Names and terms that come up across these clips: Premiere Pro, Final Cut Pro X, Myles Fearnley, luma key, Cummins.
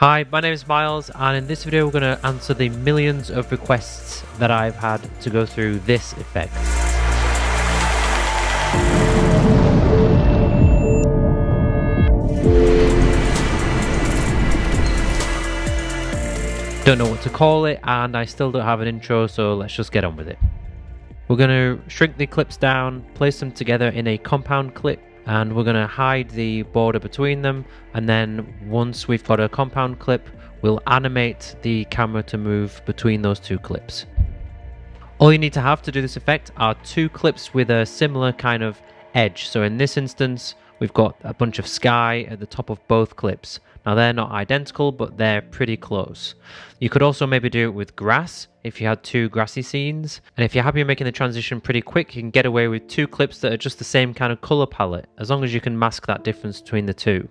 Hi, my name is Miles, and in this video we're going to answer the millions of requests that I've had to go through this effect. Don't know what to call it, and I still don't have an intro, so let's just get on with it. We're going to shrink the clips down, place them together in a compound clip, and we're going to hide the border between them, and then once we've got a compound clip we'll animate the camera to move between those two clips. All you need to have to do this effect are two clips with a similar kind of edge. So in this instance we've got a bunch of sky at the top of both clips. Now they're not identical, but they're pretty close. You could also maybe do it with grass if you had two grassy scenes. And if you're happy making the transition pretty quick, you can get away with two clips that are just the same kind of color palette, as long as you can mask that difference between the two.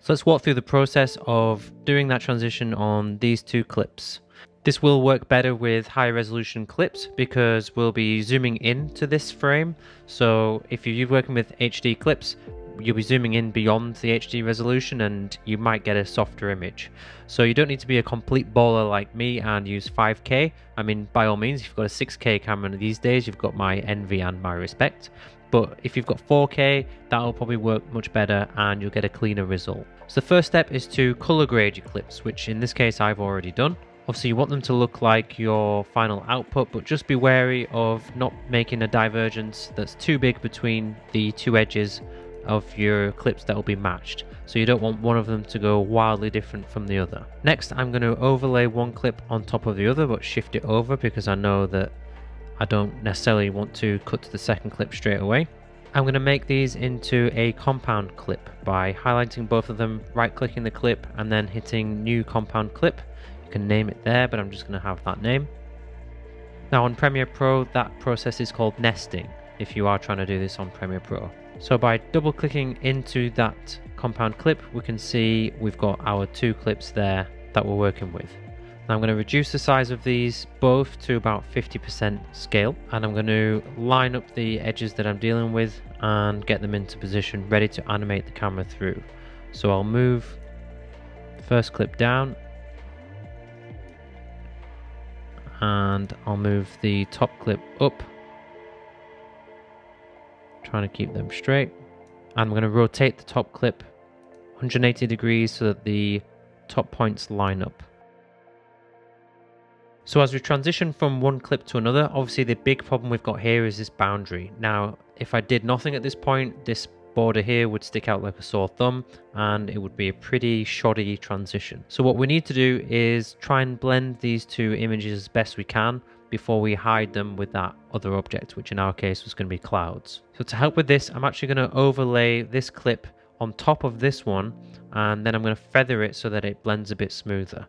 So let's walk through the process of doing that transition on these two clips. This will work better with high resolution clips because we'll be zooming in to this frame. So if you're working with HD clips, you'll be zooming in beyond the HD resolution and you might get a softer image. So you don't need to be a complete baller like me and use 5K. I mean, by all means, if you've got a 6K camera these days, you've got my envy and my respect. But if you've got 4K, that'll probably work much better and you'll get a cleaner result. So the first step is to color grade your clips, which in this case I've already done. Obviously you want them to look like your final output, but just be wary of not making a divergence that's too big between the two edges of your clips that will be matched. So you don't want one of them to go wildly different from the other. Next, I'm going to overlay one clip on top of the other, but shift it over because I know that I don't necessarily want to cut to the second clip straight away. I'm going to make these into a compound clip by highlighting both of them, right clicking the clip, and then hitting new compound clip. Can name it there, but I'm just going to have that name. Now on Premiere Pro, that process is called nesting if you are trying to do this on Premiere Pro. So by double clicking into that compound clip, we can see we've got our two clips there that we're working with. Now I'm going to reduce the size of these both to about 50% scale, and I'm going to line up the edges that I'm dealing with and get them into position ready to animate the camera through. So I'll move the first clip down, and I'll move the top clip up, trying to keep them straight. And I'm going to rotate the top clip 180 degrees so that the top points line up. So as we transition from one clip to another, obviously the big problem we've got here is this boundary. Now, if I did nothing at this point, this border here would stick out like a sore thumb and it would be a pretty shoddy transition. So what we need to do is try and blend these two images as best we can before we hide them with that other object, which in our case was going to be clouds. So to help with this, I'm actually going to overlay this clip on top of this one, and then I'm going to feather it so that it blends a bit smoother.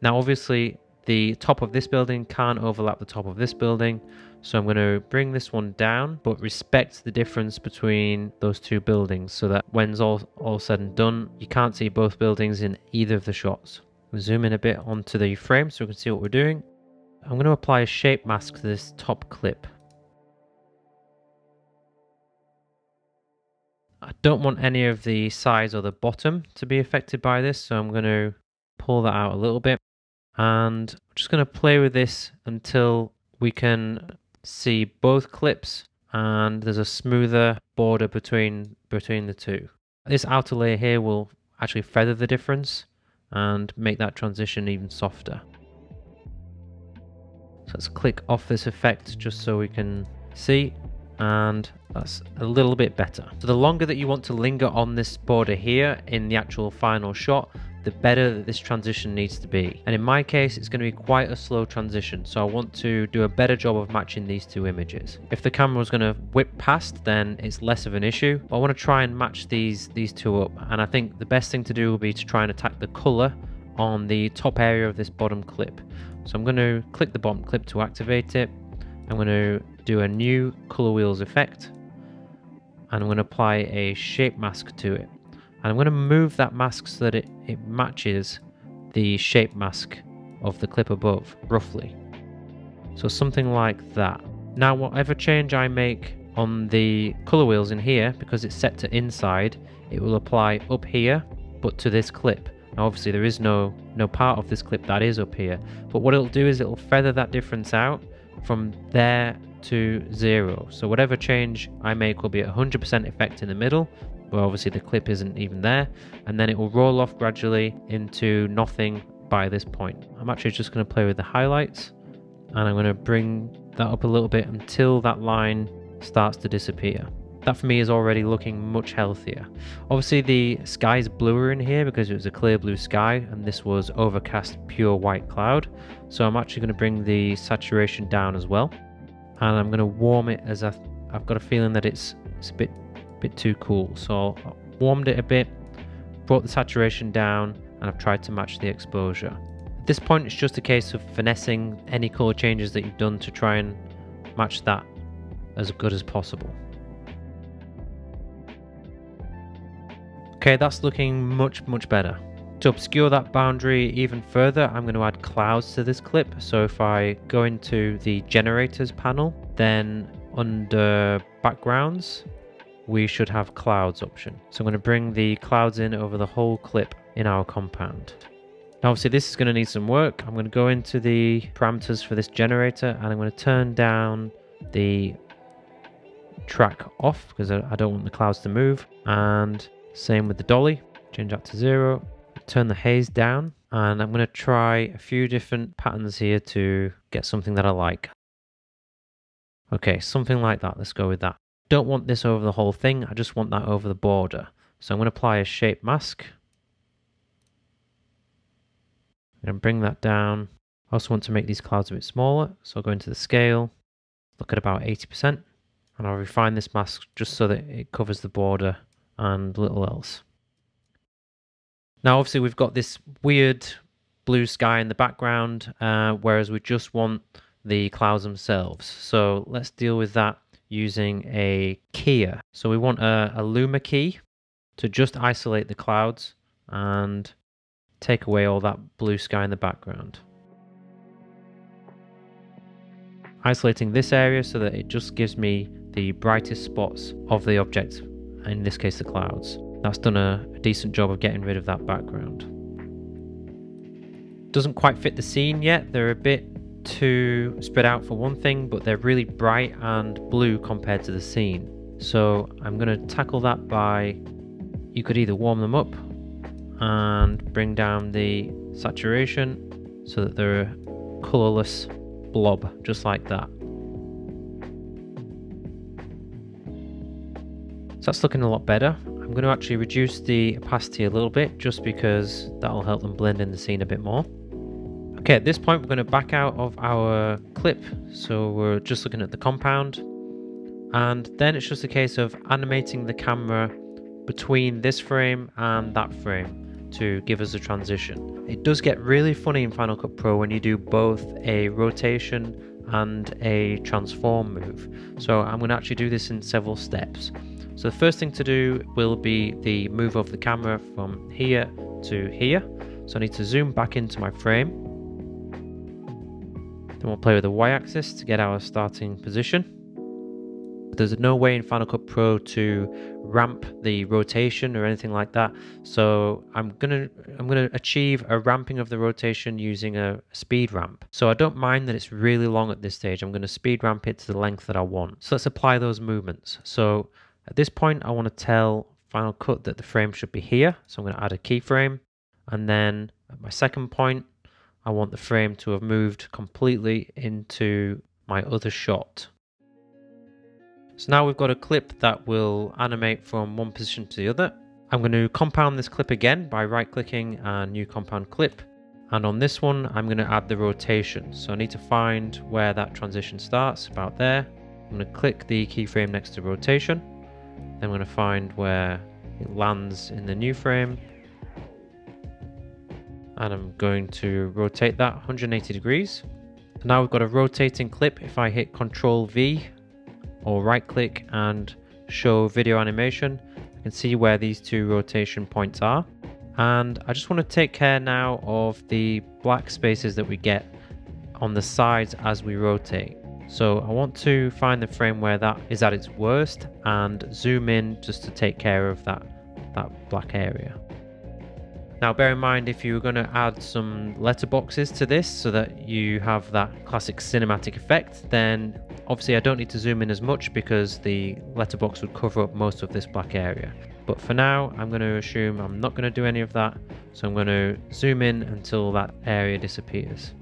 Now obviously the top of this building can't overlap the top of this building, so I'm going to bring this one down, but respect the difference between those two buildings so that when it's all said and done, you can't see both buildings in either of the shots. We'll zoom in a bit onto the frame so we can see what we're doing. I'm going to apply a shape mask to this top clip. I don't want any of the sides or the bottom to be affected by this, so I'm going to pull that out a little bit. And I'm just going to play with this until we can see both clips and there's a smoother border between the two. This outer layer here will actually feather the difference and make that transition even softer. So let's click off this effect just so we can see, and that's a little bit better. So the longer that you want to linger on this border here in the actual final shot, the better that this transition needs to be. And in my case, it's going to be quite a slow transition, so I want to do a better job of matching these two images. If the camera was going to whip past, then it's less of an issue, but I want to try and match these two up. And I think the best thing to do will be to try and attack the color on the top area of this bottom clip. So I'm going to click the bottom clip to activate it. I'm going to do a new color wheels effect, and I'm going to apply a shape mask to it. And I'm going to move that mask so that it matches the shape mask of the clip above, roughly. So something like that. Now whatever change I make on the color wheels in here, because it's set to inside, it will apply up here, but to this clip. Now obviously there is no part of this clip that is up here, but what it'll do is it'll feather that difference out from there to 0. So whatever change I make will be 100% effect in the middle, where obviously the clip isn't even there, and then it will roll off gradually into nothing by this point. I'm actually just going to play with the highlights, and I'm going to bring that up a little bit until that line starts to disappear. That for me is already looking much healthier. Obviously the sky is bluer in here because it was a clear blue sky and this was overcast pure white cloud. So I'm actually going to bring the saturation down as well, and I'm going to warm it, as I've got a feeling that it's a bit too cool. So I warmed it a bit, brought the saturation down, and I've tried to match the exposure. At this point it's just a case of finessing any color changes that you've done to try and match that as good as possible. Okay, that's looking much better. To obscure that boundary even further, I'm going to add clouds to this clip. So if I go into the generators panel, then under backgrounds we should have clouds option. So I'm going to bring the clouds in over the whole clip in our compound. Now obviously this is going to need some work. I'm going to go into the parameters for this generator, and I'm going to turn down the track off because I don't want the clouds to move, and same with the dolly, change that to 0, turn the haze down, and I'm going to try a few different patterns here to get something that I like. Okay, something like that, let's go with that. Don't want this over the whole thing, I just want that over the border. So I'm going to apply a shape mask. I'm going to bring that down. I also want to make these clouds a bit smaller, so I'll go into the scale, look at about 80%, and I'll refine this mask just so that it covers the border and little else. Now obviously we've got this weird blue sky in the background, whereas we just want the clouds themselves. So let's deal with that using a keyer. So we want a luma key to just isolate the clouds and take away all that blue sky in the background. Isolating this area so that it just gives me the brightest spots of the object, in this case the clouds. That's done a decent job of getting rid of that background. Doesn't quite fit the scene yet, they're a bit too spread out for one thing, but they're really bright and blue compared to the scene. So I'm going to tackle that by, you could either warm them up and bring down the saturation so that they're a colourless blob, just like that. That's looking a lot better. I'm going to actually reduce the opacity a little bit just because that'll help them blend in the scene a bit more. Okay, at this point we're going to back out of our clip, so we're just looking at the compound, and then it's just a case of animating the camera between this frame and that frame to give us a transition. It does get really funny in Final Cut Pro when you do both a rotation and a transform move, so I'm going to actually do this in several steps. So the first thing to do will be the move of the camera from here to here. So I need to zoom back into my frame. Then we'll play with the y-axis to get our starting position. There's no way in Final Cut Pro to ramp the rotation or anything like that. So I'm gonna achieve a ramping of the rotation using a speed ramp. So I don't mind that it's really long at this stage. I'm gonna speed ramp it to the length that I want. So let's apply those movements. So at this point, I want to tell Final Cut that the frame should be here, so I'm going to add a keyframe, and then at my second point, I want the frame to have moved completely into my other shot. So now we've got a clip that will animate from one position to the other. I'm going to compound this clip again by right-clicking and new compound clip, and on this one, I'm going to add the rotation. So I need to find where that transition starts, about there. I'm going to click the keyframe next to rotation. Then I'm going to find where it lands in the new frame, and I'm going to rotate that 180 degrees. And now we've got a rotating clip. If I hit Ctrl V or right click and show video animation, I can see where these two rotation points are. And I just want to take care now of the black spaces that we get on the sides as we rotate. So I want to find the frame where that is at its worst and zoom in just to take care of that black area. Now bear in mind, if you're going to add some letterboxes to this so that you have that classic cinematic effect, then obviously I don't need to zoom in as much because the letterbox would cover up most of this black area. But for now, I'm going to assume I'm not going to do any of that. So I'm going to zoom in until that area disappears.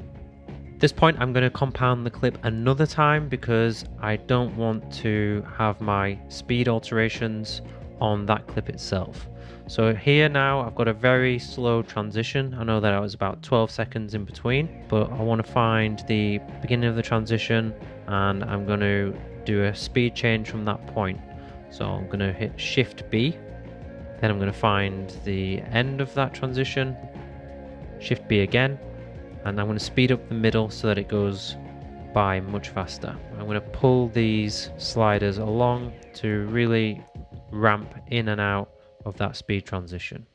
At this point, I'm going to compound the clip another time because I don't want to have my speed alterations on that clip itself. So here now I've got a very slow transition. I know that I was about 12 seconds in between, but I want to find the beginning of the transition and I'm going to do a speed change from that point. So I'm going to hit Shift B, then I'm going to find the end of that transition, Shift B again, and I'm going to speed up the middle so that it goes by much faster. I'm going to pull these sliders along to really ramp in and out of that speed transition.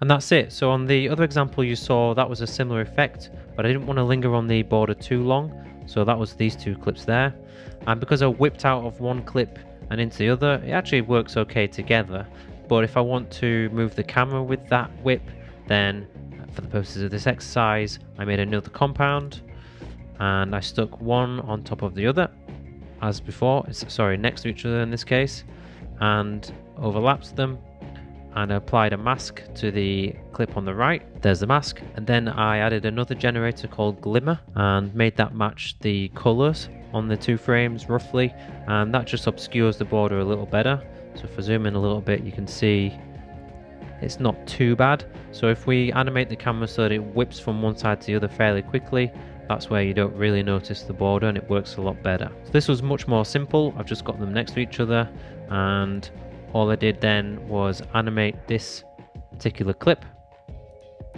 And that's it. So on the other example you saw, that was a similar effect, but I didn't want to linger on the border too long, so that was these two clips there. And because I whipped out of one clip and into the other, it actually works okay together. But if I want to move the camera with that whip, then for the purposes of this exercise, I made another compound and I stuck one on top of the other as before, sorry, next to each other in this case, and overlapped them and I applied a mask to the clip on the right. There's the mask. And then I added another generator called Glimmer and made that match the colors on the two frames roughly. And that just obscures the border a little better. So if I zoom in a little bit, you can see it's not too bad. So if we animate the camera so that it whips from one side to the other fairly quickly, that's where you don't really notice the border and it works a lot better. So this was much more simple. I've just got them next to each other, and all I did then was animate this particular clip,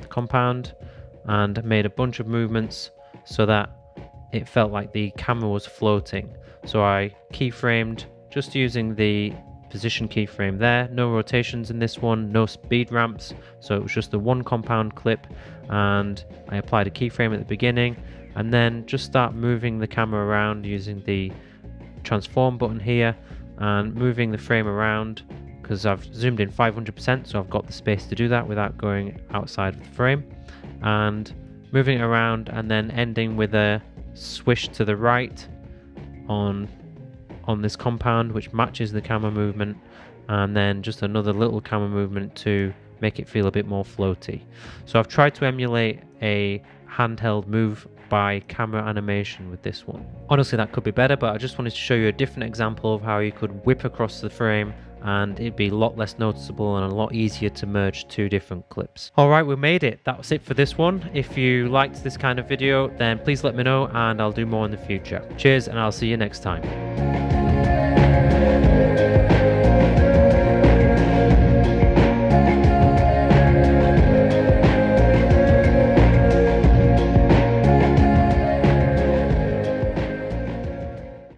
the compound, and made a bunch of movements so that it felt like the camera was floating. So I keyframed just using the position keyframe there, no rotations in this one, no speed ramps, so it was just the one compound clip, and I applied a keyframe at the beginning and then just start moving the camera around using the transform button here and moving the frame around because I've zoomed in 500%, so I've got the space to do that without going outside of the frame, and moving it around and then ending with a swish to the right on this compound, which matches the camera movement, and then just another little camera movement to make it feel a bit more floaty. So I've tried to emulate a handheld move by camera animation with this one. Honestly, that could be better, but I just wanted to show you a different example of how you could whip across the frame and it'd be a lot less noticeable and a lot easier to merge two different clips. All right, we made it. That was it for this one. If you liked this kind of video, then please let me know and I'll do more in the future. Cheers, and I'll see you next time.